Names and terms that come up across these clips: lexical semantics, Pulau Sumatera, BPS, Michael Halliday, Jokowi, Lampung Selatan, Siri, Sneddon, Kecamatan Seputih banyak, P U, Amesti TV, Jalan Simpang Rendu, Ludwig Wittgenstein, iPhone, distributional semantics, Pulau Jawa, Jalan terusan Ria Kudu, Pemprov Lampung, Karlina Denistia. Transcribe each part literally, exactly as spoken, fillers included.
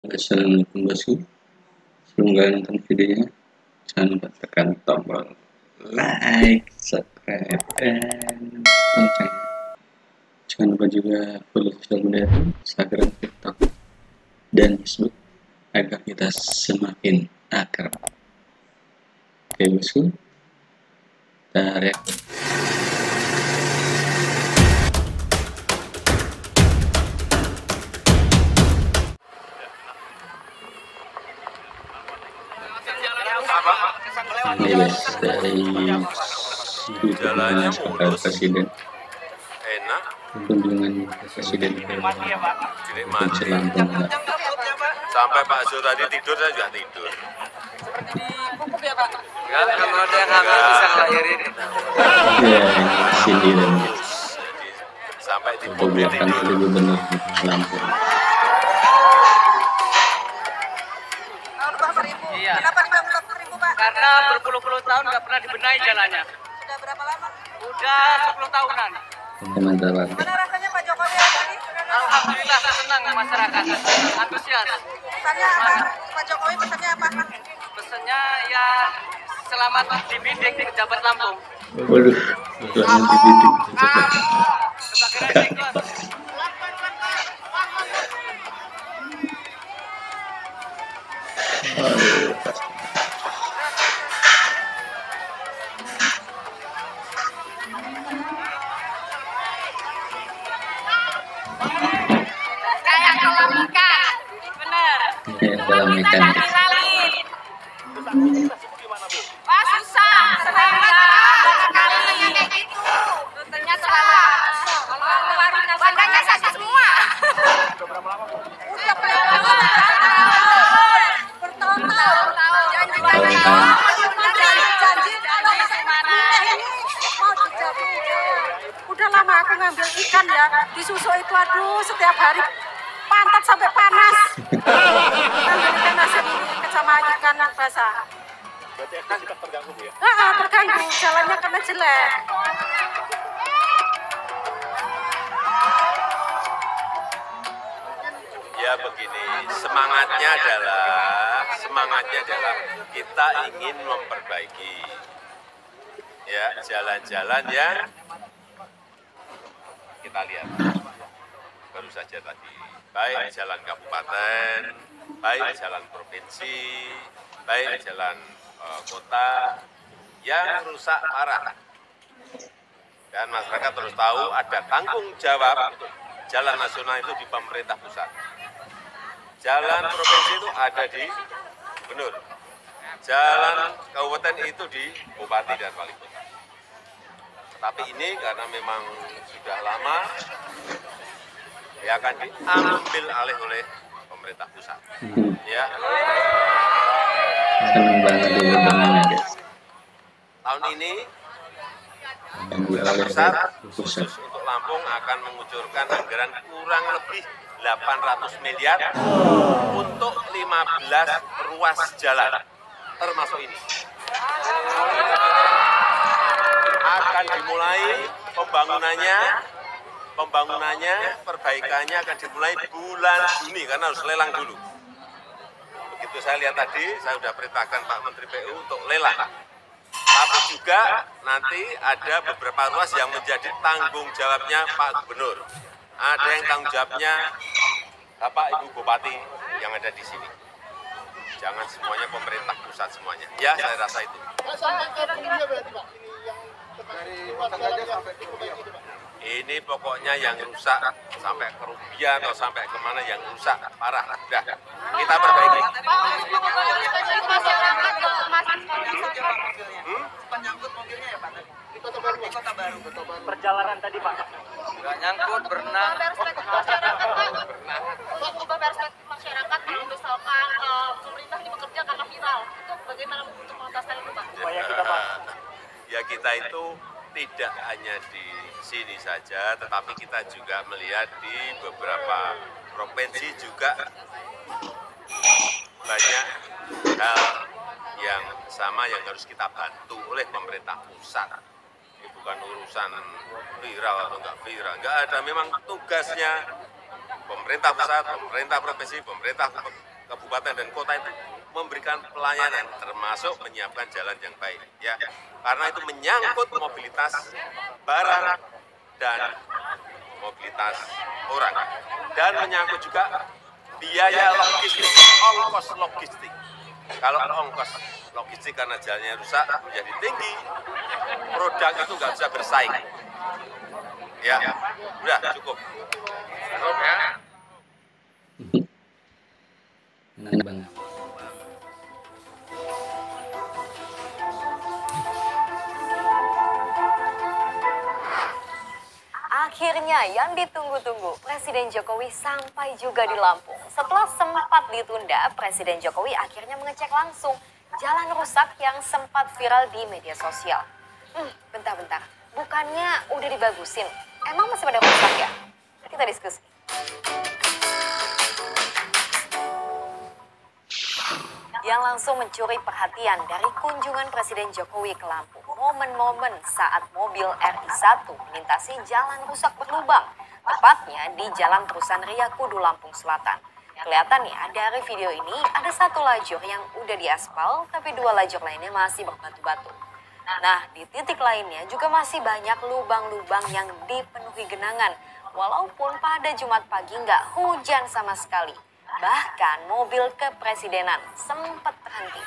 Assalamualaikum bosku. Sebelum kalian nonton videonya, jangan lupa tekan tombol like, subscribe, dan lonceng. Jangan lupa juga follow sosial media Instagram, TikTok, dan Facebook agar kita semakin akrab. Oke bosku, kita reaksi. Milis dari jalannya presiden, kunjungan presiden ke Lampung sampai Pak Zul tadi tidur, saya juga tidur. Ya Pak, kalau ada yang hamil bisa ngelahirin. Ya, sini dan sampai tidur belakang itu benar Lampung. Kenapa Pak? Karena berpuluh-puluh tahun nggak pernah dibenahi jalannya. Sudah berapa lama? Sudah sepuluh tahunan. Gimana rasanya Pak Jokowi hari ini? Alhamdulillah, senang masyarakat, antusias. Pesannya apa? Pak Jokowi pesannya apa? Pesannya ya selamat dibidik pejabat Lampung. Waduh, selamat dibidik pejabat. Dalam mekanik. Wah susah, sekali kayak gitu. Rutenya salah. Bandanya sakit semua. Udah berapa tahun? Bertahun-tahun. Janji mana? Mau dijawabin. Udah lama aku ngambil ikan ya. Disusuk itu aduh setiap hari. Pantat sampai panas. Kan nasi ikan sama ikan basah. Berarti ikan kita terganggu ya? Ah, terganggu. Jalannya karena jelek. Ya begini, semangatnya adalah semangatnya adalah kita ingin memperbaiki ya jalan-jalan yang kita lihat baru saja tadi, baik jalan kabupaten, baik jalan provinsi, baik jalan uh, kota yang rusak parah. Dan masyarakat terus tahu ada tanggung jawab jalan nasional itu di pemerintah pusat. Jalan provinsi itu ada di gubernur. Jalan kabupaten itu di bupati dan wali kota. Tapi ini karena memang sudah lama ya akan diambil alih oleh pemerintah pusat. Hmm. Ya. Senang banget dulu dengannya, guys. Tahun ini pemerintah pusat khusus untuk Lampung akan mengucurkan anggaran kurang lebih delapan ratus miliar oh. untuk lima belas ruas jalan, termasuk ini. Akan dimulai pembangunannya. Pembangunannya, perbaikannya akan dimulai bulan Juni karena harus lelang dulu. Begitu saya lihat tadi, saya sudah perintahkan Pak Menteri P U untuk lelang. Tapi juga nanti ada beberapa ruas yang menjadi tanggung jawabnya Pak Gubernur. Ada yang tanggung jawabnya Bapak Ibu Bupati yang ada di sini. Jangan semuanya pemerintah pusat semuanya. Ya, saya rasa itu. Ini pokoknya yang rusak sampai kerugian atau sampai kemana yang rusak parah lah. Dah kita perbaiki. Hmm? Penyangkut mobilnya ya Pak? Di Kota Baru, Kota Baru, Kota Baru. Perjalanan tadi Pak? Enggak nyangkut, berenang. Perspektif masyarakat Pak. Untuk ubah perspektif masyarakat, misalkan pemerintah ini bekerja karena viral, itu bagaimana untuk mengatasi itu Pak? Supaya kita Pak. Ya kita itu tidak hanya di sini saja, tetapi kita juga melihat di beberapa provinsi juga banyak hal yang sama yang harus kita bantu oleh pemerintah pusat. Ini bukan urusan viral atau enggak viral, enggak ada. Memang tugasnya pemerintah pusat, pemerintah provinsi, pemerintah kabupaten dan kota itu memberikan pelayanan, termasuk menyiapkan jalan yang baik, ya. Karena itu menyangkut mobilitas barang dan mobilitas orang, dan menyangkut juga biaya logistik, ongkos logistik. Kalau ongkos logistik karena jalannya rusak menjadi tinggi, produk itu nggak bisa bersaing. Ya, udah cukup. Cukup ya. Benar banget. Akhirnya yang ditunggu-tunggu, Presiden Jokowi sampai juga di Lampung. Setelah sempat ditunda, Presiden Jokowi akhirnya mengecek langsung jalan rusak yang sempat viral di media sosial. Hmm, bentar-bentar, bukannya udah dibagusin, emang masih pada rusak ya? Kita diskusi. Yang langsung mencuri perhatian dari kunjungan Presiden Jokowi ke Lampung, momen-momen saat mobil R I satu melintasi jalan rusak berlubang, tepatnya di Jalan Terusan Ria Kudu, Lampung Selatan. Kelihatannya dari video ini ada satu lajur yang udah diaspal, tapi dua lajur lainnya masih berbatu-batu. Nah, di titik lainnya juga masih banyak lubang-lubang yang dipenuhi genangan, walaupun pada Jumat pagi nggak hujan sama sekali. Bahkan mobil kepresidenan sempat terhenti.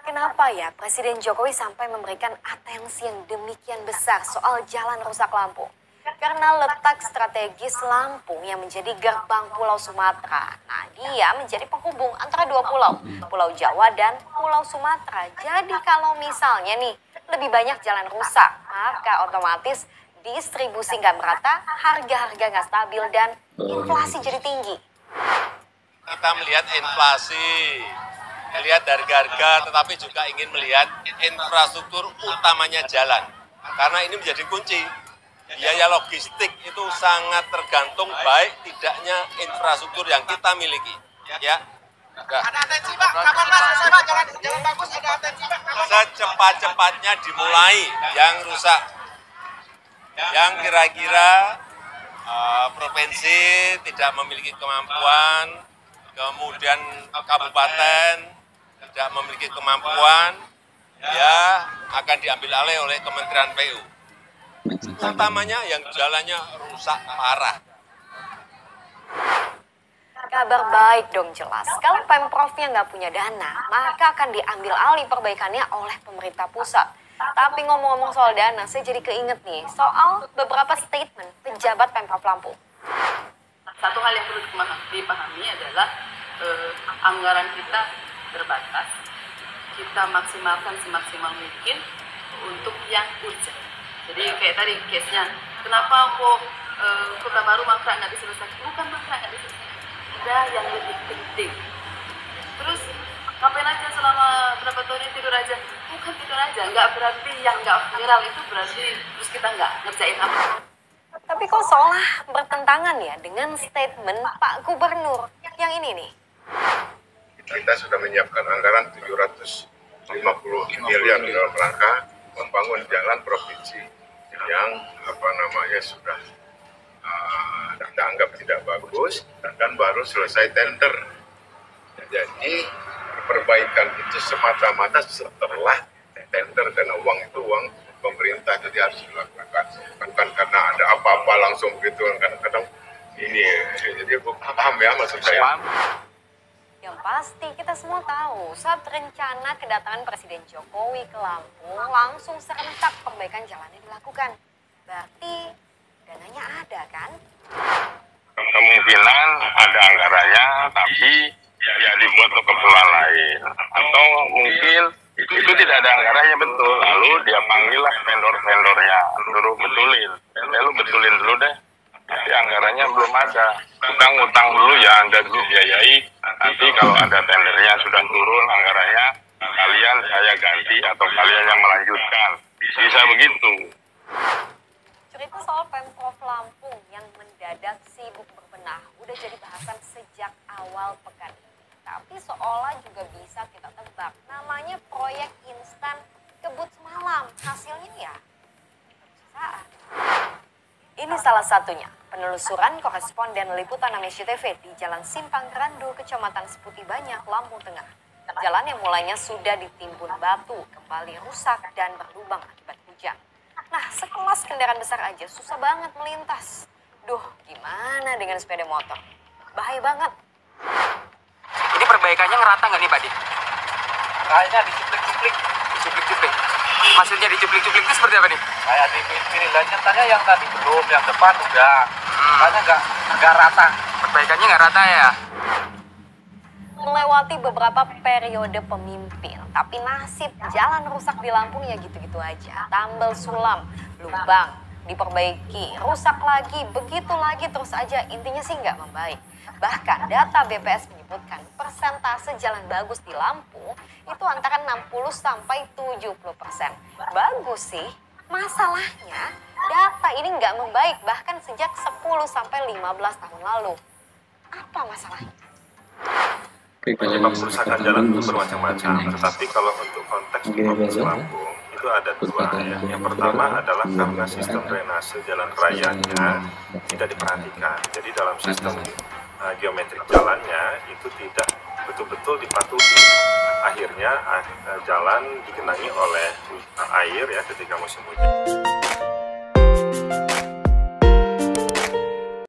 Kenapa ya Presiden Jokowi sampai memberikan atensi yang demikian besar soal jalan rusak Lampung? Karena letak strategis Lampung yang menjadi gerbang Pulau Sumatera. Nah, dia menjadi penghubung antara dua pulau, Pulau Jawa dan Pulau Sumatera. Jadi kalau misalnya nih lebih banyak jalan rusak, maka otomatis distribusi nggak merata, harga-harga nggak stabil, dan inflasi jadi tinggi. Kita melihat inflasi, melihat harga-harga, tetapi juga ingin melihat infrastruktur utamanya jalan. Karena ini menjadi kunci. Biaya logistik itu sangat tergantung baik tidaknya infrastruktur yang kita miliki. Ya. Udah. Ada atensi, Pak. Kapan, Mas? Pak, jalan, jalan bagus ada atensi, Pak. Secepat-cepatnya dimulai yang rusak. Yang kira-kira uh, provinsi tidak memiliki kemampuan, kemudian kabupaten tidak memiliki kemampuan, ya akan diambil alih oleh Kementerian P U. Utamanya yang jalannya rusak parah. Kabar baik dong jelas, kalau Pemprovnya nggak punya dana, maka akan diambil alih perbaikannya oleh pemerintah pusat. Tapi ngomong-ngomong soal dana, saya jadi keinget nih soal beberapa statement pejabat Pemprov Lampung. Satu hal yang perlu dipahami adalah eh, anggaran kita terbatas. Kita maksimalkan semaksimal mungkin untuk yang urgent. Jadi kayak tadi case-nya, kenapa kok eh, Kota Baru mangkrak nggak diselesaikan? Bukan mangkrak nggak diselesaikan. Ada yang lebih penting. Terus ngapain aja selama berapa tahun ini tidur aja? Bukan tidur aja, nggak berarti yang nggak viral itu berarti terus kita nggak ngerjain apa. Tapi kok seolah bertentangan ya dengan statement Pak Gubernur yang ini nih. Kita sudah menyiapkan anggaran tujuh ratus lima puluh miliar dalam rangka membangun jalan provinsi yang apa namanya sudah uh, kita anggap tidak bagus dan baru selesai tender. Jadi perbaikan itu semata-mata setelah tender dan uang itu uang pemerintah, jadi harus dilakukan, bukan karena ada apa-apa langsung gitu. Kadang-kadang ini jadi aku paham ya maksud saya. Yang pasti kita semua tahu saat rencana kedatangan Presiden Jokowi ke Lampung langsung serentak perbaikan jalannya dilakukan. Berarti dananya ada kan? Kemungkinan ada anggarannya tapi ya dibuat untuk keperluan lain atau mungkin itu tidak ada anggarannya betul, lalu dia panggillah vendor-vendornya, suruh betulin, lalu betulin dulu deh, nanti anggarannya belum ada, utang-utang dulu ya Anda dulu biayai, nanti kalau ada tendernya sudah turun anggarannya, kalian saya ganti atau kalian yang melanjutkan, bisa begitu. Cerita soal Pemprov Lampung yang mendadak sibuk berbenah, udah jadi bahasan sejak awal pekan ini. Tapi seolah juga bisa kita tebak, namanya proyek instan kebut semalam, hasilnya ya perusahaan. Ini salah satunya, penelusuran koresponden liputan Amesti T V di Jalan Simpang Rendu, Kecamatan Seputih Banyak, Lampung Tengah. Jalan yang mulanya sudah ditimbun batu, kembali rusak dan berlubang akibat hujan. Nah, sekelas kendaraan besar aja susah banget melintas. Duh, gimana dengan sepeda motor? Bahaya banget. Ini perbaikannya ngerata nggak nih, Pak Dik? Kayaknya dicuplik-cuplik. Dicuplik-cuplik. Hasilnya dicuplik-cuplik itu seperti apa nih? Kayak di pilihannya tanya yang tadi belum, yang depan udah. Hmm. Tanya nggak nggak rata. Perbaikannya nggak rata ya? Melewati beberapa periode pemimpin, tapi nasib jalan rusak di Lampung ya gitu-gitu aja. Tambal sulam, lubang, diperbaiki, rusak lagi, begitu lagi terus aja, intinya sih nggak membaik. Bahkan data B P S menyebutkan persentase jalan bagus di Lampung itu antara enam puluh sampai tujuh puluh persen. Bagus sih, masalahnya data ini nggak membaik bahkan sejak sepuluh sampai lima belas tahun lalu. Apa masalahnya? Penyebab kerusakan jalan itu bermacam-macam, tetapi kalau untuk konteks di Provinsi Lampung itu ada dua ya. Yang pertama adalah karena sistem drainase jalan rayanya tidak diperhatikan. Jadi dalam sistem uh, geometrik jalannya itu tidak betul-betul dipatuhi. Akhirnya uh, jalan digenangi oleh air ya ketika musim hujan.